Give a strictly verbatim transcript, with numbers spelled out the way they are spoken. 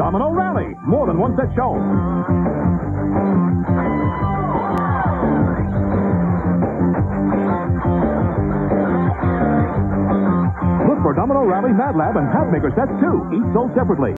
Domino Rally. More than once at show. Look for Domino Rally, Mad Lab, and Patmaker sets too. Each sold separately.